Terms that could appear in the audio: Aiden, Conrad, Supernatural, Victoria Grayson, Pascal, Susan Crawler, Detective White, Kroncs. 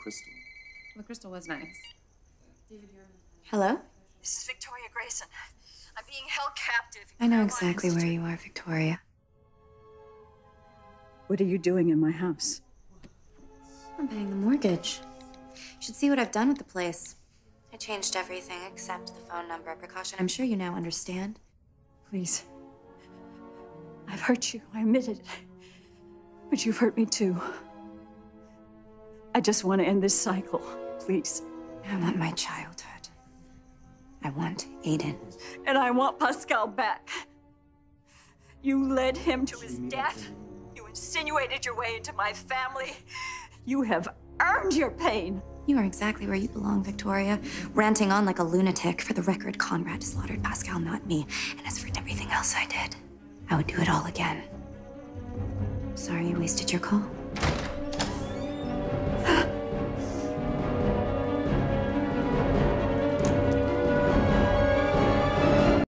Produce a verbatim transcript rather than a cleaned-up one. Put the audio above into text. crystal. Well, the crystal was nice. Hello? This is Victoria Grayson. I'm being held captive. I know exactly where you are, Victoria. What are you doing in my house? I'm paying the mortgage. You should see what I've done with the place. I changed everything except the phone number precaution. I'm sure you now understand. Please. I've hurt you. I admit it. But you've hurt me too. I just want to end this cycle. Please. I want my childhood. I want Aiden. And I want Pascal back. You led him to his death. You insinuated your way into my family. You have earned your pain. You are exactly where you belong, Victoria. Ranting on like a lunatic. For the record, Conrad slaughtered Pascal, not me. And as for everything else I did, I would do it all again. Sorry you wasted your call.